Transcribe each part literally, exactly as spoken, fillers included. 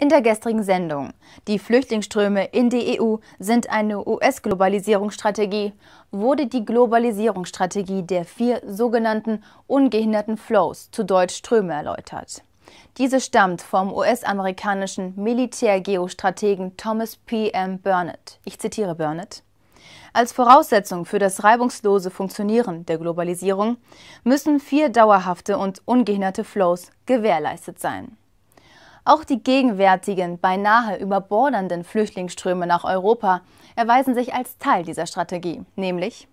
in der gestrigen Sendung. Die Flüchtlingsströme in die E U sind eine U S-Globalisierungsstrategie. Wurde die Globalisierungsstrategie der vier sogenannten ungehinderten Flows, zu Deutsch Ströme, erläutert. Diese stammt vom U S-amerikanischen Militärgeostrategen Thomas P. M. Barnett. Ich zitiere Barnett. Als Voraussetzung für das reibungslose Funktionieren der Globalisierung müssen vier dauerhafte und ungehinderte Flows gewährleistet sein. Auch die gegenwärtigen, beinahe überbordernden Flüchtlingsströme nach Europa erweisen sich als Teil dieser Strategie, nämlich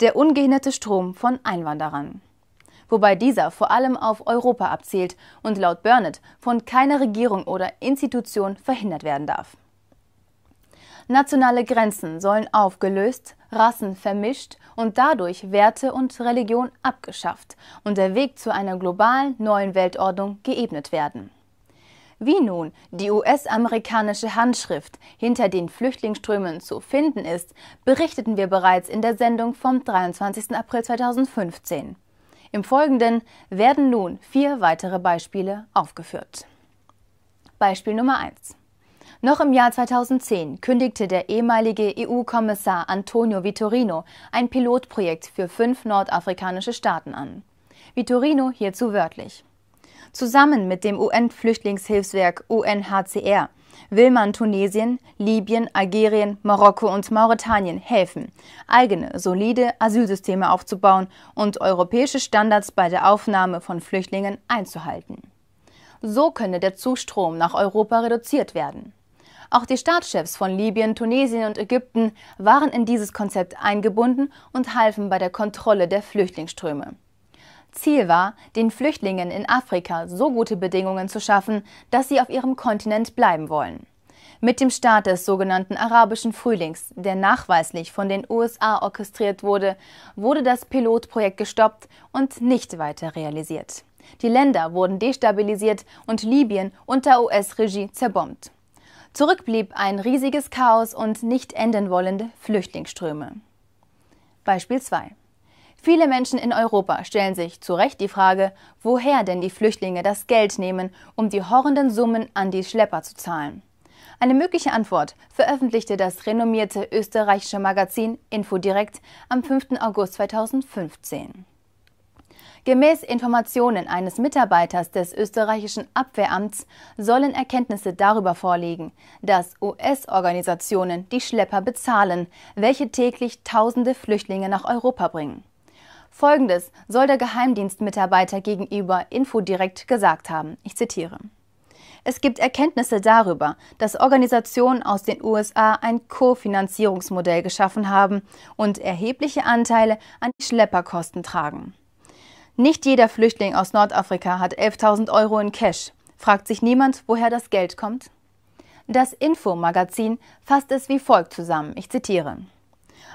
der ungehinderte Strom von Einwanderern. Wobei dieser vor allem auf Europa abzielt und laut Barnett von keiner Regierung oder Institution verhindert werden darf. Nationale Grenzen sollen aufgelöst, Rassen vermischt und dadurch Werte und Religion abgeschafft und der Weg zu einer globalen neuen Weltordnung geebnet werden. Wie nun die U S-amerikanische Handschrift hinter den Flüchtlingsströmen zu finden ist, berichteten wir bereits in der Sendung vom dreiundzwanzigsten April zweitausendfünfzehn. Im Folgenden werden nun vier weitere Beispiele aufgeführt. Beispiel Nummer eins. Noch im Jahr zweitausendzehn kündigte der ehemalige E U-Kommissar Antonio Vitorino ein Pilotprojekt für fünf nordafrikanische Staaten an. Vitorino hierzu wörtlich. Zusammen mit dem U N-Flüchtlingshilfswerk U N H C R will man Tunesien, Libyen, Algerien, Marokko und Mauretanien helfen, eigene, solide Asylsysteme aufzubauen und europäische Standards bei der Aufnahme von Flüchtlingen einzuhalten. So könne der Zustrom nach Europa reduziert werden. Auch die Staatschefs von Libyen, Tunesien und Ägypten waren in dieses Konzept eingebunden und halfen bei der Kontrolle der Flüchtlingsströme. Ziel war, den Flüchtlingen in Afrika so gute Bedingungen zu schaffen, dass sie auf ihrem Kontinent bleiben wollen. Mit dem Start des sogenannten Arabischen Frühlings, der nachweislich von den U S A orchestriert wurde, wurde das Pilotprojekt gestoppt und nicht weiter realisiert. Die Länder wurden destabilisiert und Libyen unter U S-Regie zerbombt. Zurück blieb ein riesiges Chaos und nicht enden wollende Flüchtlingsströme. Beispiel zwei. Viele Menschen in Europa stellen sich zu Recht die Frage, woher denn die Flüchtlinge das Geld nehmen, um die horrenden Summen an die Schlepper zu zahlen. Eine mögliche Antwort veröffentlichte das renommierte österreichische Magazin Infodirekt am fünften August zweitausendfünfzehn. Gemäß Informationen eines Mitarbeiters des österreichischen Abwehramts sollen Erkenntnisse darüber vorliegen, dass U S-Organisationen die Schlepper bezahlen, welche täglich tausende Flüchtlinge nach Europa bringen. Folgendes soll der Geheimdienstmitarbeiter gegenüber Infodirekt gesagt haben, ich zitiere. Es gibt Erkenntnisse darüber, dass Organisationen aus den U S A ein Kofinanzierungsmodell geschaffen haben und erhebliche Anteile an die Schlepperkosten tragen. Nicht jeder Flüchtling aus Nordafrika hat elftausend Euro in Cash. Fragt sich niemand, woher das Geld kommt? Das Info-Magazin fasst es wie folgt zusammen, ich zitiere.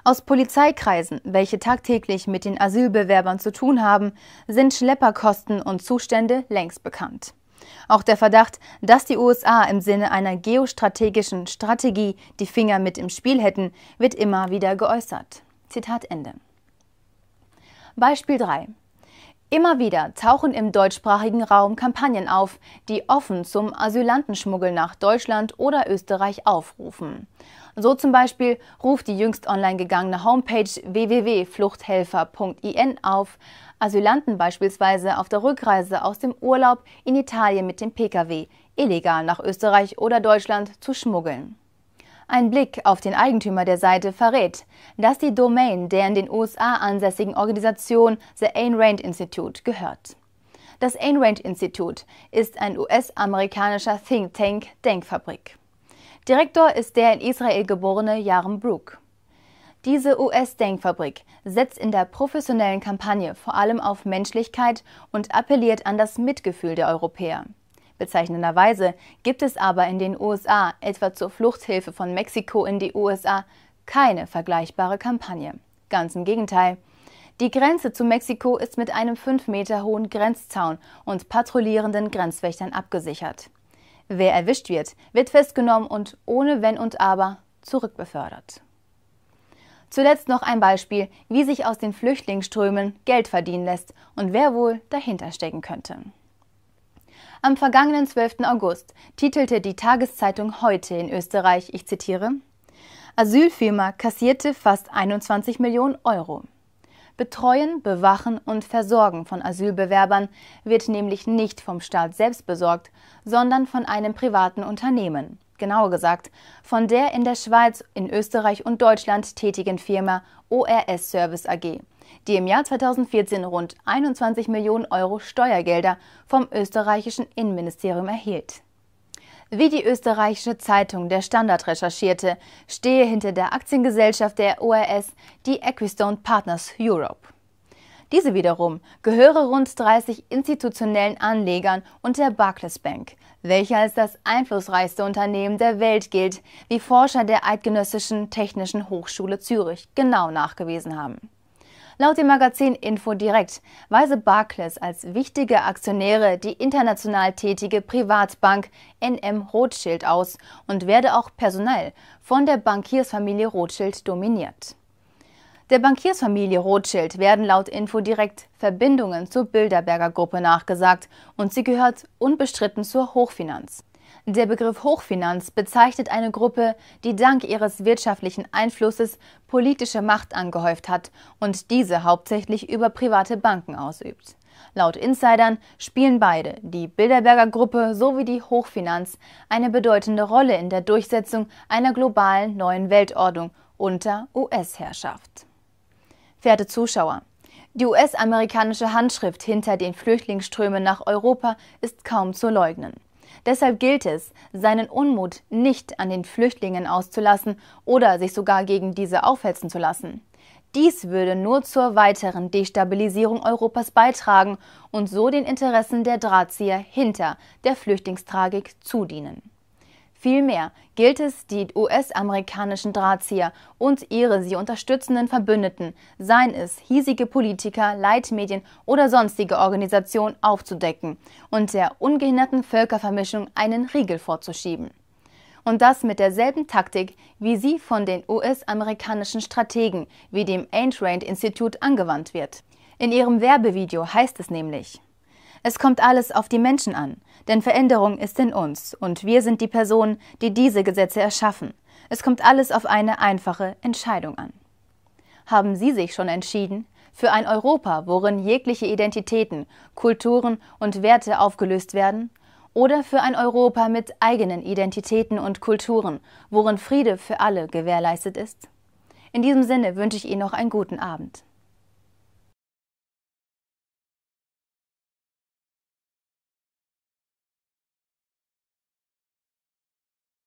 Aus Polizeikreisen, welche tagtäglich mit den Asylbewerbern zu tun haben, sind Schlepperkosten und Zustände längst bekannt. Auch der Verdacht, dass die U S A im Sinne einer geostrategischen Strategie die Finger mit im Spiel hätten, wird immer wieder geäußert. Zitat Ende. Beispiel drei. Immer wieder tauchen im deutschsprachigen Raum Kampagnen auf, die offen zum Asylantenschmuggel nach Deutschland oder Österreich aufrufen. So zum Beispiel ruft die jüngst online gegangene Homepage w w w punkt fluchthelfer punkt i n auf, Asylanten beispielsweise auf der Rückreise aus dem Urlaub in Italien mit dem P K W illegal nach Österreich oder Deutschland zu schmuggeln. Ein Blick auf den Eigentümer der Seite verrät, dass die Domain der in den U S A ansässigen Organisation The Ayn Rand Institute gehört. Das Ayn Rand Institute ist ein U S-amerikanischer Think Tank Denkfabrik. Direktor ist der in Israel geborene Yaron Brook. Diese U S-Denkfabrik setzt in der professionellen Kampagne vor allem auf Menschlichkeit und appelliert an das Mitgefühl der Europäer. Bezeichnenderweise gibt es aber in den U S A, etwa zur Fluchthilfe von Mexiko in die U S A, keine vergleichbare Kampagne. Ganz im Gegenteil. Die Grenze zu Mexiko ist mit einem fünf Meter hohen Grenzzaun und patrouillierenden Grenzwächtern abgesichert. Wer erwischt wird, wird festgenommen und ohne Wenn und Aber zurückbefördert. Zuletzt noch ein Beispiel, wie sich aus den Flüchtlingsströmen Geld verdienen lässt und wer wohl dahinter stecken könnte. Am vergangenen zwölften August titelte die Tageszeitung Heute in Österreich, ich zitiere, Asylfirma kassierte fast einundzwanzig Millionen Euro. Betreuen, Bewachen und Versorgen von Asylbewerbern wird nämlich nicht vom Staat selbst besorgt, sondern von einem privaten Unternehmen. Genauer gesagt, von der in der Schweiz, in Österreich und Deutschland tätigen Firma O R S Service A G, die im Jahr zweitausendvierzehn rund einundzwanzig Millionen Euro Steuergelder vom österreichischen Innenministerium erhielt. Wie die österreichische Zeitung Der Standard recherchierte, stehe hinter der Aktiengesellschaft der O R S die Equistone Partners Europe. Diese wiederum gehöre rund dreißig institutionellen Anlegern und der Barclays Bank, welche als das einflussreichste Unternehmen der Welt gilt, wie Forscher der Eidgenössischen Technischen Hochschule Zürich genau nachgewiesen haben. Laut dem Magazin Infodirekt weise Barclays als wichtige Aktionäre die international tätige Privatbank N M Rothschild aus und werde auch personell von der Bankiersfamilie Rothschild dominiert. Der Bankiersfamilie Rothschild werden laut Infodirekt Verbindungen zur Bilderberger Gruppe nachgesagt und sie gehört unbestritten zur Hochfinanz. Der Begriff Hochfinanz bezeichnet eine Gruppe, die dank ihres wirtschaftlichen Einflusses politische Macht angehäuft hat und diese hauptsächlich über private Banken ausübt. Laut Insidern spielen beide, die Bilderberger Gruppe sowie die Hochfinanz, eine bedeutende Rolle in der Durchsetzung einer globalen neuen Weltordnung unter U S-Herrschaft. Verehrte Zuschauer! Die U S-amerikanische Handschrift hinter den Flüchtlingsströmen nach Europa ist kaum zu leugnen. Deshalb gilt es, seinen Unmut nicht an den Flüchtlingen auszulassen oder sich sogar gegen diese aufhetzen zu lassen. Dies würde nur zur weiteren Destabilisierung Europas beitragen und so den Interessen der Drahtzieher hinter der Flüchtlingstragik zudienen. Vielmehr gilt es, die U S-amerikanischen Drahtzieher und ihre sie unterstützenden Verbündeten, seien es hiesige Politiker, Leitmedien oder sonstige Organisationen, aufzudecken und der ungehinderten Völkervermischung einen Riegel vorzuschieben. Und das mit derselben Taktik, wie sie von den U S-amerikanischen Strategen wie dem Ayn Rand Institute angewandt wird. In ihrem Werbevideo heißt es nämlich: Es kommt alles auf die Menschen an, denn Veränderung ist in uns und wir sind die Personen, die diese Gesetze erschaffen. Es kommt alles auf eine einfache Entscheidung an. Haben Sie sich schon entschieden? Für ein Europa, worin jegliche Identitäten, Kulturen und Werte aufgelöst werden? Oder für ein Europa mit eigenen Identitäten und Kulturen, worin Friede für alle gewährleistet ist? In diesem Sinne wünsche ich Ihnen noch einen guten Abend.